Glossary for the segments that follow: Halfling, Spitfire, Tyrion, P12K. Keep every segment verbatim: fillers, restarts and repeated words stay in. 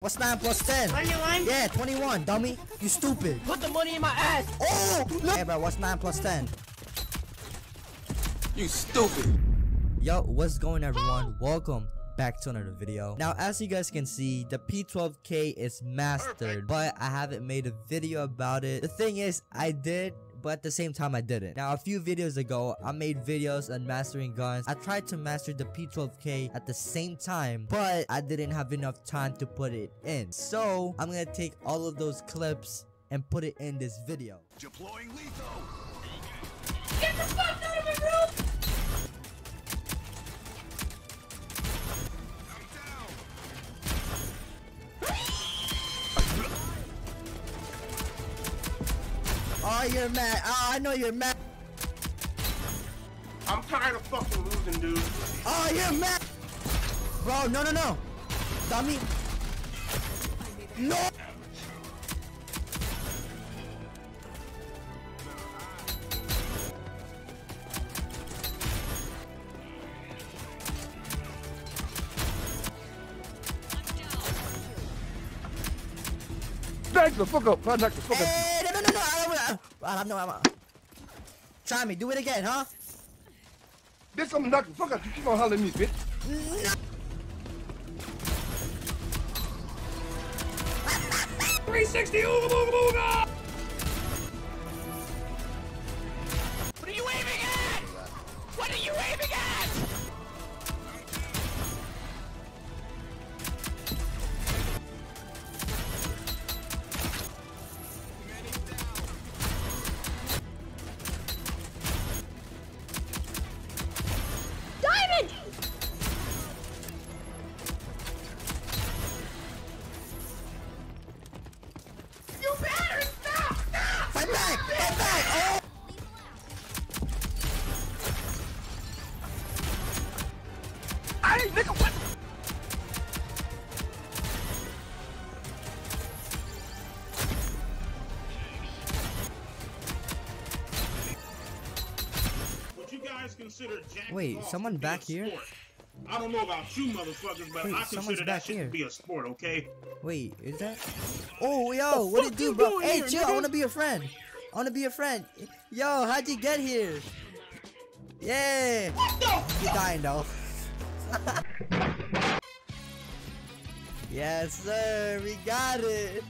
What's nine plus ten? twenty-one? Yeah, twenty-one, dummy. You stupid. Put the money in my ass. Oh! No. Hey, bro, what's nine plus ten? You stupid. Yo, what's going on, everyone? Welcome back to another video. Now, as you guys can see, the P twelve K is mastered, perfect. But I haven't made a video about it. The thing is, I did, but at the same time I didn't. Now, a few videos ago, I made videos on mastering guns. I tried to master the P twelve K at the same time, but I didn't have enough time to put it in. So I'm gonna take all of those clips and put it in this video. Deploying lethal. Get the fuck out of my room! Oh, you're mad. Oh, I know you're mad. I'm tired of fucking losing, dude. Oh, you're mad. Bro, no, no, no. Dummy. No. Back the fuck up. Back the fuck up. I don't know. I'm, uh, try me. Do it again, huh? This I'm not. Fuck up. You keep on hollering me, bitch. No. three sixty. Ooga, ooga, ooga. What are you aiming at? What are you aiming at? Wait, someone back here? I don't know about you motherfuckers, but Wait, I consider that shit here. to be a sport, okay? Wait, is that? Oh, yo, what did you do, bro? Hey, chill, I wanna be a friend. I wanna be a friend. Yo, how'd you get here? Yeah. What the fuck? You're dying, though. Yes, sir, we got it.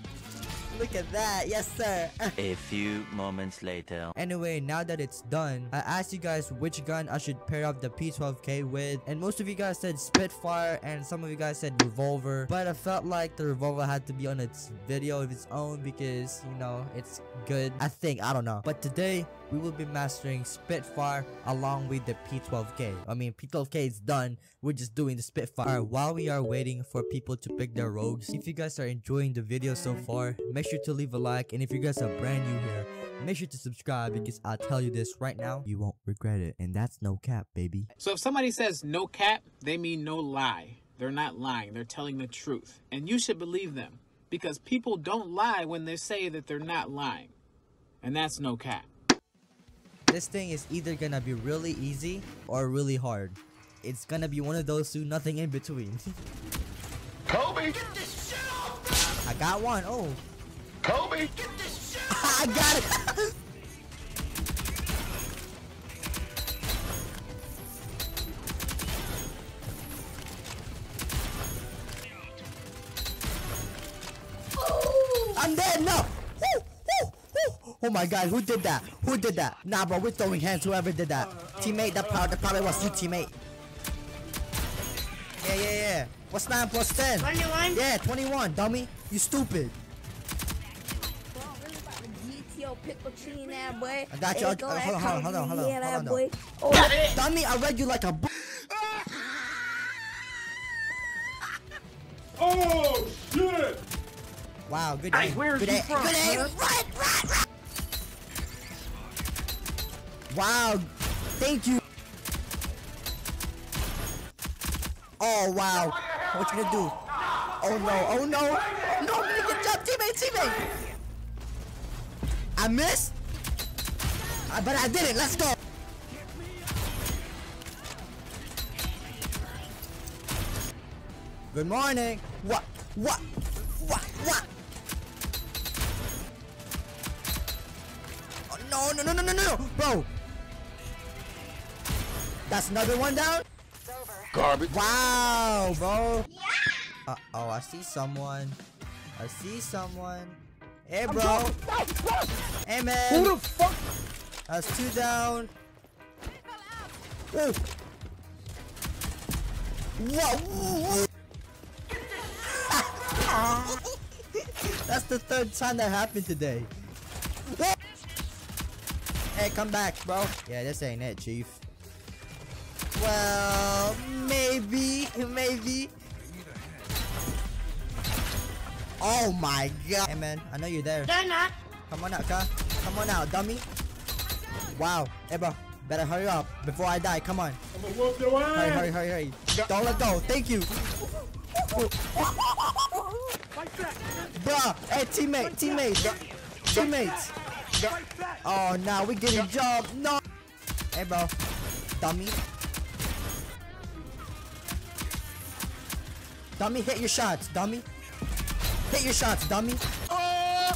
Look at that. Yes, sir. A few moments later. Anyway, now that it's done, I asked you guys which gun I should pair up the P twelve K with. And most of you guys said Spitfire and some of you guys said revolver. But I felt like the revolver had to be on its video of its own because, you know, it's good. I think. I don't know. But today, we will be mastering Spitfire along with the P twelve K. I mean, P twelve K is done. We're just doing the Spitfire. Alright, while we are waiting for people to pick their rogues, if you guys are enjoying the video so far, make sure to leave a like. And if you guys are brand new here, make sure to subscribe because I'll tell you this right now, you won't regret it. And that's no cap, baby. So if somebody says no cap, they mean no lie. They're not lying. They're telling the truth. And you should believe them because people don't lie when they say that they're not lying. And that's no cap. This thing is either gonna be really easy or really hard. It's gonna be one of those two, nothing in between. Kobe! Get this shit off them! I got one, oh. Kobe! Get this shit off them! I got it! I'm dead, no! Oh my god, who did that? Who did that? Nah, bro, we're throwing hands, whoever did that. Uh, uh, teammate, that probably, that probably was you, teammate. Yeah, yeah, yeah. What's nine plus ten? twenty-one? Yeah, twenty-one, dummy. You stupid. I got you. Hold on, hold on, hold on, hold on. Hold on, oh, dummy, I read you like a b- Oh, shit! Wow, good day. Hey, where are good you from? Good day. Run, run, run! Wow, thank you. Oh, wow. What you gonna do? Oh, no. Oh, no. No, good job. Teammate, teammate. I missed, I, but I did it. Let's go. Good morning. What? What? Oh, no, no, no, no, no, no, bro. That's another one down. It's over. Garbage. Wow, bro. Yeah. Uh oh, I see someone. I see someone. Hey, bro. No, no. Hey, man. Who the fuck? That's two down. Whoa. Whoa. That's the third time that happened today. Hey, come back, bro. Yeah, this ain't it, Chief. Well, maybe, maybe. Oh my god. Hey, man, I know you're there. They're not. Come on out, car. Come on out, dummy. Wow. Hey, bro. Better hurry up before I die. Come on. I'm gonna whoop your ass. Hurry, hurry, hurry, hurry. Don't let go. Thank you. Bruh. Hey, teammate, teammate. Teammates. Oh, no. We getting jumped. No. Hey, bro. Dummy. Dummy, hit your shots. Dummy. Hit your shots, dummy. Oh.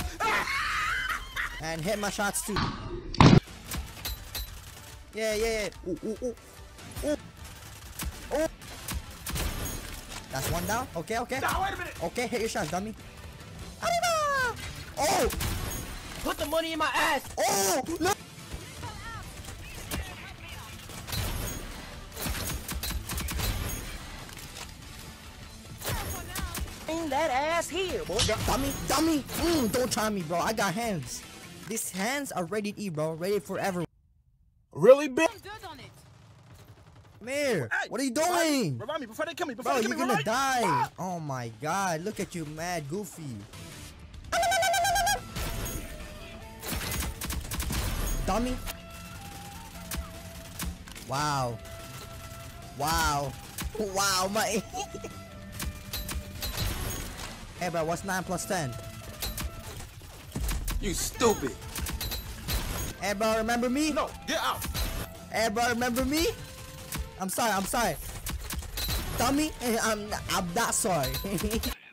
And hit my shots, too. Yeah, yeah, yeah. Ooh, ooh, ooh. Ooh. Ooh. That's one down. Okay, okay. No, wait a minute. Okay, hit your shot, dummy. Arriba! Oh! Put the money in my ass. Oh! No! Bring that ass here, boy. Dummy, dummy. Mm, don't try me, bro. I got hands. These hands are rated E, bro. Rated forever. Really big? Come here. Hey, what are you doing? Revive me before they kill me. Before bro, they kill you're me, gonna revive. Die. Ah. Oh my god. Look at you, mad goofy. Dummy. Wow. Wow. Wow, my. Hey, bro, what's nine plus ten? You stupid. Hey, bro, remember me? No, get out. Hey, bro, remember me? I'm sorry, I'm sorry. Dummy, I'm not, I'm not sorry.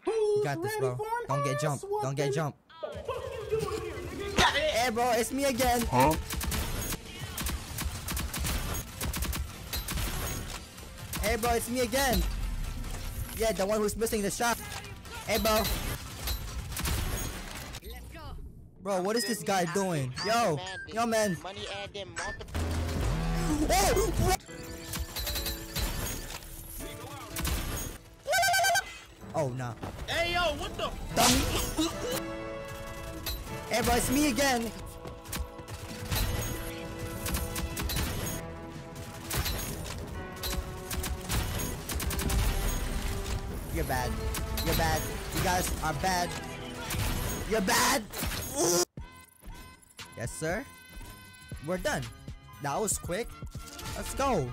You got this, bro. Don't get jumped. Don't get jumped. Hey, bro, it's me again. Huh? Hey, bro, it's me again. Yeah, the one who's missing the shot. Hey, bro. Bro, what is this guy doing? Yo, yo, man. Oh, nah. Hey, yo, what the? Dummy. Hey, bro, it's me again. You're bad. You're bad. You guys are bad. You're bad. Yes, sir. We're done. That was quick. Let's go.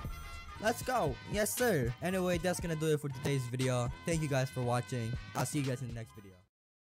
Let's go. Yes, sir. Anyway, that's gonna do it for today's video. Thank you guys for watching. I'll see you guys in the next video.